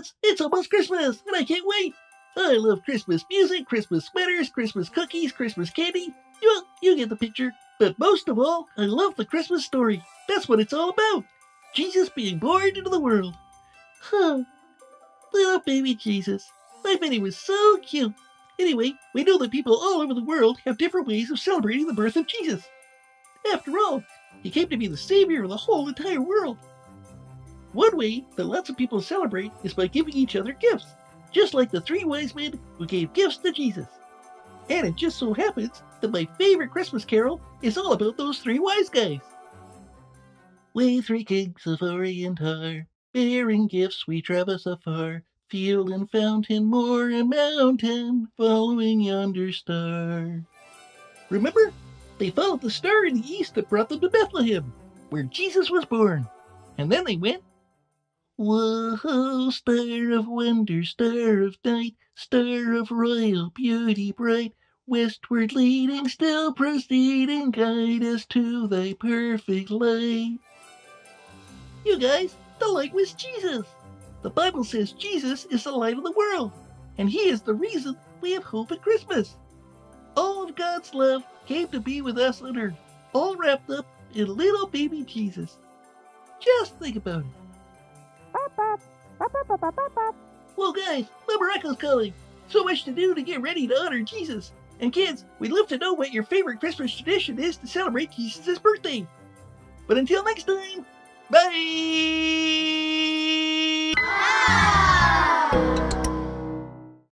presents. It's almost Christmas, and I can't wait. I love Christmas music, Christmas sweaters, Christmas cookies, Christmas candy. Well, you get the picture. But most of all, I love the Christmas story. That's what it's all about. Jesus being born into the world. Huh. Little baby Jesus. I bet he was so cute. Anyway, we know that people all over the world have different ways of celebrating the birth of Jesus. After all, he came to be the savior of the whole entire world. One way that lots of people celebrate is by giving each other gifts, just like the three wise men who gave gifts to Jesus. And it just so happens that my favorite Christmas carol is all about those three wise guys. We three kings of Orient are, bearing gifts we traverse afar, field and fountain, moor and mountain, following yonder star. Remember? They followed the star in the east that brought them to Bethlehem, where Jesus was born. And then they went, "Whoa, star of wonder, star of night, star of royal beauty bright, westward leading, still proceeding, guide us to thy perfect light." You guys, the light was Jesus. The Bible says Jesus is the light of the world, and he is the reason we have hope at Christmas. All of God's love came to be with us on earth, all wrapped up in little baby Jesus. Just think about it. Well, guys, Mama Echo's calling. So much to do to get ready to honor Jesus. And kids, we'd love to know what your favorite Christmas tradition is to celebrate Jesus' birthday. But until next time, bye!